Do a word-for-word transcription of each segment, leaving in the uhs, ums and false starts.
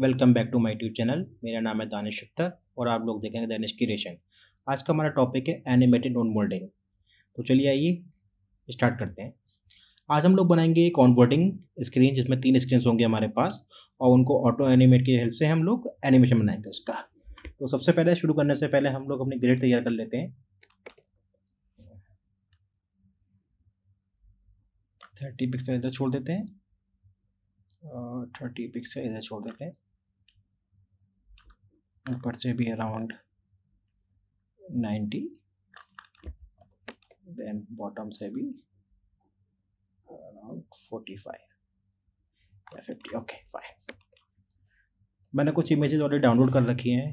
Welcome back to my YouTube channel. मेरा नाम है दानिश शफ़्तर और आप लोग देखेंगे दानिश क्रिएशन। आज का हमारा टॉपिक है एनिमेटेड ऑन बोर्डिंग। तो चलिए आइए स्टार्ट करते हैं। आज हम लोग बनाएंगे एक ऑन बोर्डिंग स्क्रीन, जिसमें तीन स्क्रीन होंगे हमारे पास और उनको ऑटो एनिमेट की हेल्प से हम लोग एनिमेशन बनाएंगे उसका। तो सबसे पहले, शुरू करने से पहले, हम लोग अपनी ग्रिड तैयार कर लेते हैं। थर्टी पिक्सल इधर छोड़ देते हैं और थर्टी पिक्सल इधर छोड़ देते हैं। ऊपर से भी अराउंड नाइन्टी, देन बॉटम से भी अराउंड फोर्टी फाइव या फिफ्टी। Okay fine. मैंने कुछ इमेजेस ऑलरेडी डाउनलोड कर रखी हैं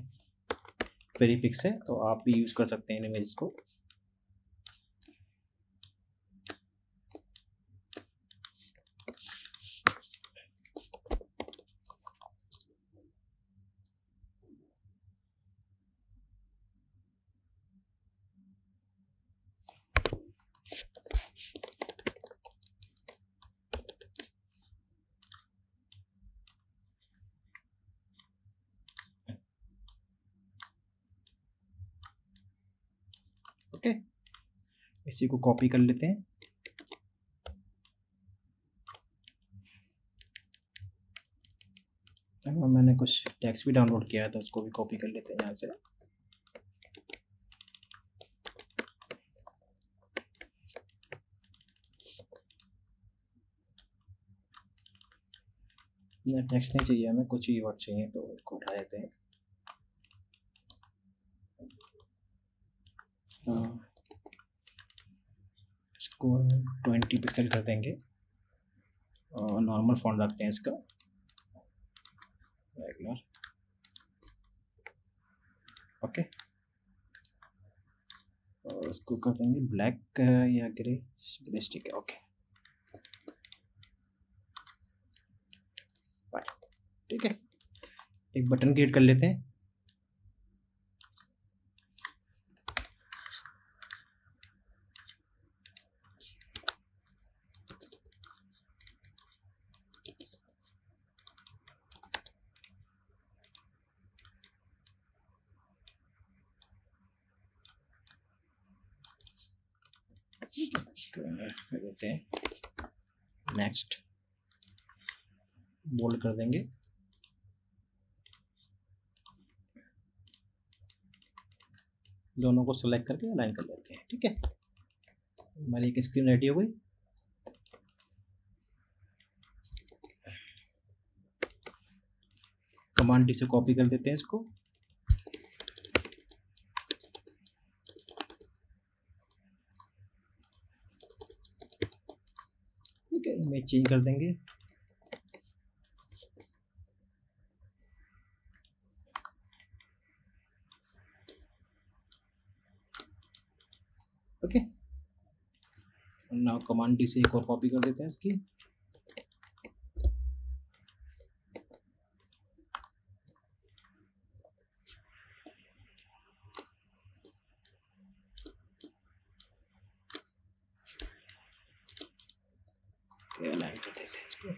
फ्री पिक से, तो आप भी यूज़ कर सकते हैं इन इमेज को। ओके, इसी को कॉपी कर लेते हैं। तो मैंने कुछ टेक्स्ट भी डाउनलोड किया है, तो उसको भी कॉपी कर लेते हैं यहाँ से। टेक्स्ट नहीं चाहिए हमें, कुछ ही वर्ड चाहिए, तो इसको उठा देते हैं। इसको ट्वेंटी पिक्सल कर देंगे और नॉर्मल फ़ॉन्ट रखते हैं इसका, रेगुलर। ओके, और इसको कर देंगे ब्लैक या ग्रे। ग्रे स्टिक है। ओके ठीक है, एक बटन क्रिएट कर लेते हैं। कर देते हैं नेक्स्ट, बोल्ड कर देंगे। दोनों को सेलेक्ट करके अलाइन कर लेते हैं। ठीक है, हमारी एक स्क्रीन रेडी हो गई। कमांड डी से कॉपी कर देते हैं इसको। इमेज चेंज कर देंगे। ओके, नाउ कमांड डी से एक और कॉपी कर देते हैं इसकी। अलाइन कर देते हैं इसको।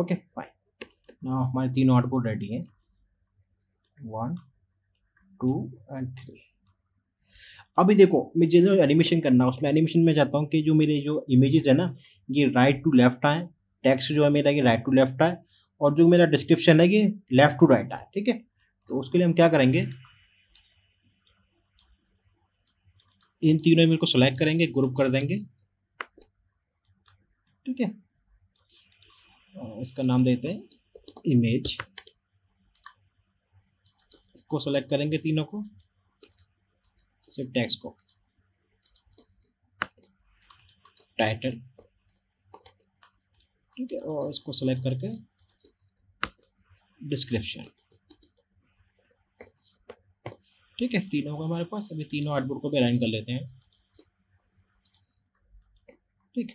Okay fine. नाउ हमारे तीन आउटपुट रेडी हैं, वन टू एंड थ्री। अभी देखो, मुझे जो एनिमेशन करना है उसमें एनिमेशन में चाहता हूँ कि जो मेरे जो इमेजेस है ना, ये राइट टू लेफ्ट आए। टेक्स्ट जो है मेरा ये राइट टू लेफ्ट आए और जो मेरा डिस्क्रिप्शन है ये लेफ्ट टू राइट आए। ठीक है, तो उसके लिए हम क्या करेंगे, इन तीनों इमेज को सेलेक्ट करेंगे, ग्रुप कर देंगे। ठीक है, इसका नाम देते हैं इमेज। इसको सेलेक्ट करेंगे तीनों को, सिर्फ टेक्स्ट को, टाइटल। ठीक है, और इसको सेलेक्ट करके डिस्क्रिप्शन। ठीक है, तीनों को हमारे पास। अभी तीनों आउटपुट को भी अलाइन कर लेते हैं। ठीक,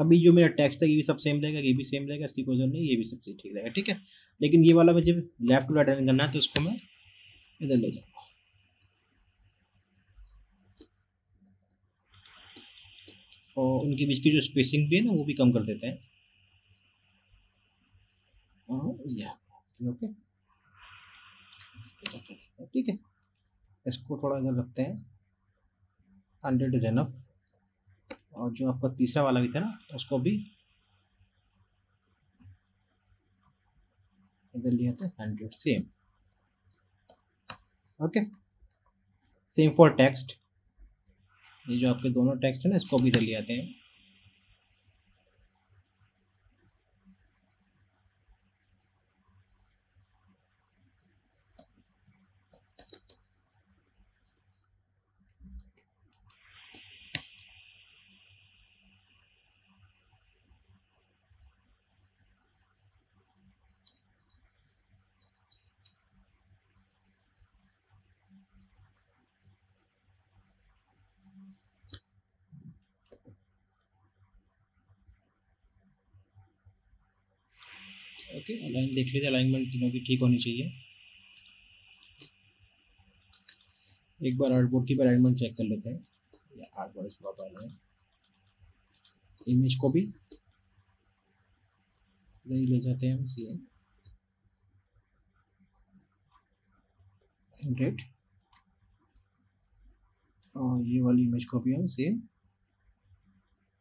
अभी जो मेरा टेक्स्ट था ये भी सब सेम रहेगा, ये भी सेम रहेगा, इसकी कोई जरूरत नहीं, ये भी सबसे ठीक रहेगा। ठीक है, लेकिन ये वाला मुझे लेफ्ट टू राइट अरेंज करना है तो इसको मैं इधर ले जाऊँगा। और उनके बीच की जो स्पेसिंग भी है ना वो भी कम कर देते हैं। ओके ठीक है, इसको थोड़ा इधर रखते हैं, हंड्रेड इज एनफ। और जो आपका तीसरा वाला भी था ना उसको भी इधर लिया था, hundred same. Okay same for text, ये जो आपके दोनों टेक्स्ट है ना इसको भी इधर ले आते हैं। ओके okay, अलाइन देख लीजिए, अलाइनमेंट तीनों की ठीक होनी चाहिए। एक बार आर्टबोर्ड की अलाइनमेंट चेक कर लेते हैं, या आर्टबोर्ड इस प्रॉपर है। इमेज को भी नहीं ले जाते हैं हम, सी एन हंड्रेड, और ये वाली इमेज को भी हम सेम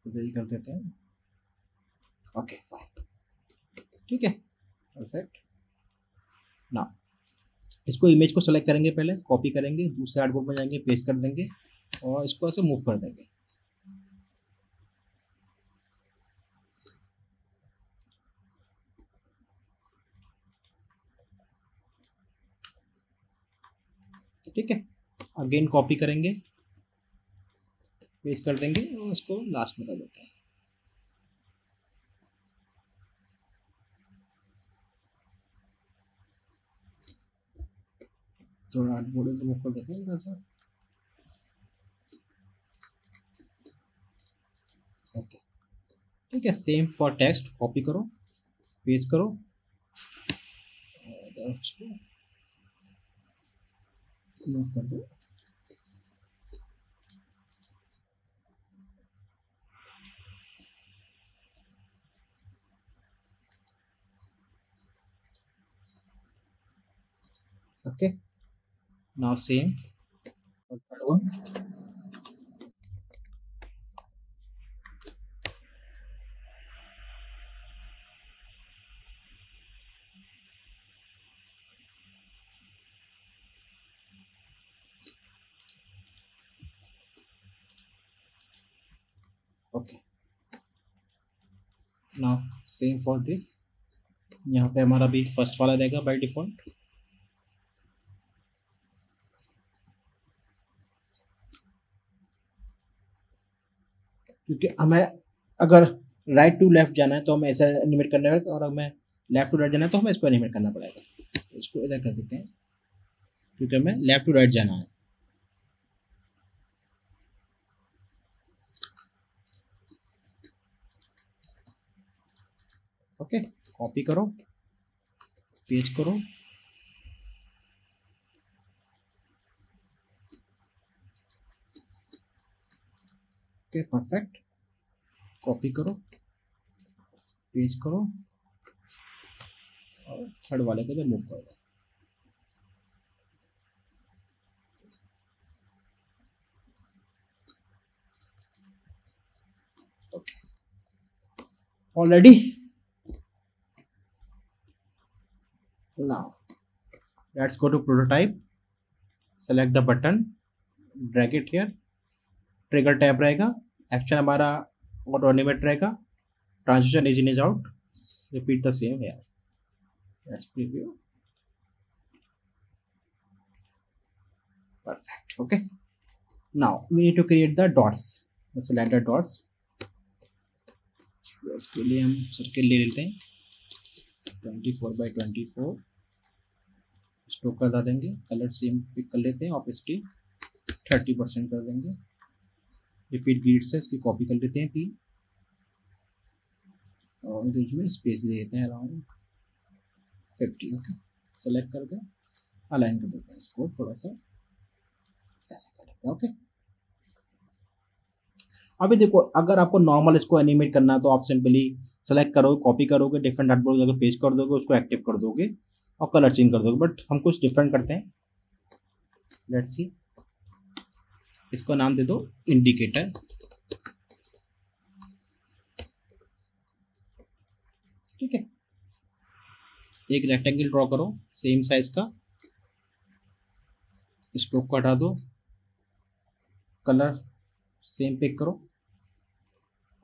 उधर ही कर देते हैं। ओके okay, फाइन, ठीक है परफेक्ट। ना इसको इमेज को सेलेक्ट करेंगे, पहले कॉपी करेंगे, दूसरे आर्टबोर्ड में जाएंगे, पेस्ट कर देंगे और इसको ऐसे मूव कर देंगे। ठीक है, अगेन कॉपी करेंगे, पेस्ट कर देंगे और इसको लास्ट में कर देते हैं। थोड़ा आर्ट बोर्ड को मूव कर देते हैं सर। ओके ठीक है, सेम फॉर टेक्स्ट, कॉपी करो, पेस्ट करो, मूव कर दो। Okay okay. Now same for third one. Okay. Now same for this. यहाँ पे हमारा भी फर्स्ट वाला रहेगा by default. क्योंकि हमें अगर राइट टू लेफ्ट जाना है तो हमें ऐसा एनिमेट करना पड़ेगा, और हमें लेफ्ट टू राइट जाना है तो हमें इसको एनिमेट करना पड़ेगा। इसको इधर कर देते हैं क्योंकि हमें लेफ्ट टू राइट जाना है। ओके कॉपी करो, पेस्ट करो, ओके परफेक्ट, कॉपी करो, पेस्ट करो और थर्ड वाले को मूव कर दो। Okay already now let's go to prototype, select the button, drag it here, trigger tap रहेगा, एक्शन हमारा ऑटो एनिमेट रहेगा, transition ease in ease out, repeat the same है। Perfect okay, now we need to create the dots, select the dots, उसके लिए हम circle ले लेते हैं, twenty four by twenty four stroke कर देंगे, कलर सेम पिक कर लेते हैं, ऑपेसिटी थर्टी परसेंट कर देंगे, रिपीट ग्रिड से इसकी कॉपी कर लेते हैं तीन, और बीच में स्पेस भी देते हैं अराउंड फिफ्टी। ओके, सेलेक्ट करके अलाइन कर देते हैं इसको थोड़ा सा ऐसे कर देते हैं। ओके, अभी देखो अगर आपको नॉर्मल इसको एनिमेट करना है तो आप सिंपली सेलेक्ट करोगे, कॉपी करोगे, डिफरेंट हार्डबोर्ड अगर पेस्ट कर दोगे, उसको एक्टिव कर दोगे और कलर चेंज कर दोगे। बट हम कुछ डिफरेंट करते हैं, लेट्स सी, इसको नाम दे दो इंडिकेटर। ठीक है, एक रेक्टेंगल ड्रॉ करो सेम साइज का, स्ट्रोक को हटा दो, कलर सेम पिक करो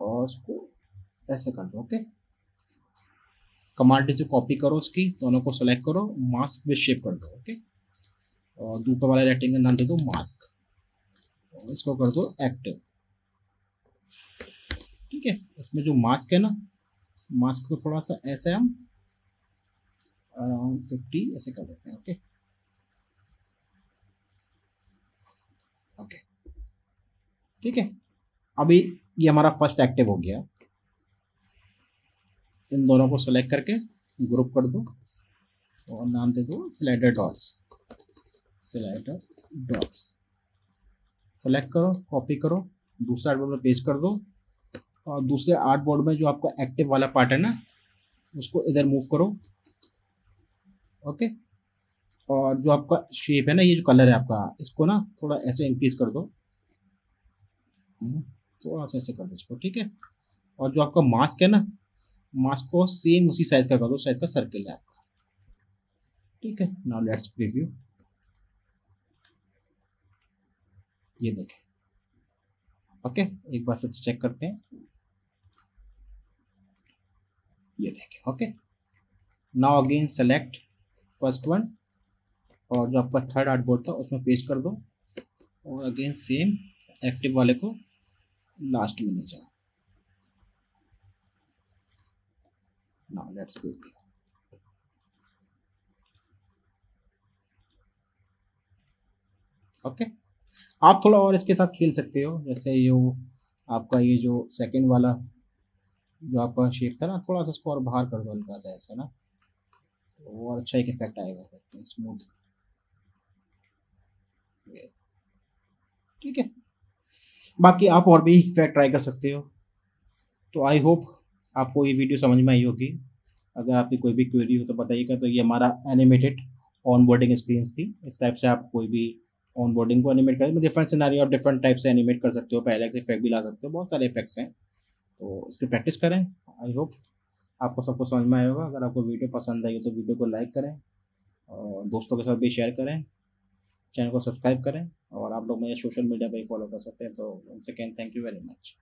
और उसको ऐसे कर दो। ओके, कमांड से कॉपी करो, उसकी दोनों को सेलेक्ट करो, मास्क में शेप कर दो। ओके, और दूसरा वाला रेक्टेंगल नाम दे दो मास्क और इसको कर दो एक्टिव। ठीक है, इसमें जो मास्क है ना, मास्क को थोड़ा सा ऐसे हम अराउंड फिफ्टी ऐसे कर देते हैं। ओके ओके ठीक है, अभी ये हमारा फर्स्ट एक्टिव हो गया। इन दोनों को सेलेक्ट करके ग्रुप कर दो और नाम दे दो slider dots. Slider dots select करो, कॉपी करो, दूसरा आर्टबोर्ड में पेस्ट कर दो और दूसरे आर्टबोर्ड में जो आपका एक्टिव वाला पार्ट है ना उसको इधर मूव करो। ओके, और जो आपका शेप है ना, ये जो कलर है आपका, इसको ना थोड़ा ऐसे इंक्रीज कर दो, थोड़ा सा ऐसे कर दो इसको। ठीक है, और जो आपका मास्क है ना, मास्क को सेम उसी साइज का कर दो साइज का सर्किल है आपका। ठीक है, नाउ लेट्स प्रीव्यू। ये देखें, ओके एक बार फिर से चेक करते हैं। ये देखें, okay now again select first one और जो आपका थर्ड आर्टबोर्ड था उसमें पेस्ट कर दो और अगेन सेम एक्टिव वाले को लास्ट में ले जाओ। Now let's go. ओके, आप थोड़ा और इसके साथ खेल सकते हो, जैसे ये वो आपका ये जो सेकंड वाला जो आपका शेप था ना, थोड़ा सा इसको और बाहर कर दो हल्का सा ऐसा ना, तो और अच्छा एक इफेक्ट आएगा स्मूथ। ठीक है, बाकी आप और भी इफेक्ट ट्राई कर सकते हो। तो आई होप आपको ये वीडियो समझ में आई होगी। अगर आपकी कोई भी क्वेरी हो तो बताइएगा। तो ये हमारा एनिमेटेड ऑनबोर्डिंग स्क्रीन थी। इस टाइप से आप कोई भी ऑनबोर्डिंग को एनिमेट कर, डिफरेंट सिनारियो और डिफरेंट टाइप से एनिमेट कर सकते हो, पहले से इफेक्ट भी ला सकते हो, बहुत सारे इफेक्ट्स हैं। तो इसकी प्रैक्टिस करें। आई होप आपको सबको समझ में आया होगा। अगर आपको वीडियो पसंद आई हो तो वीडियो को लाइक करें और दोस्तों के साथ भी शेयर करें, चैनल को सब्सक्राइब करें और आप लोग मुझे सोशल मीडिया पर ही फॉलो कर सकते हैं। तो once again thank you very much.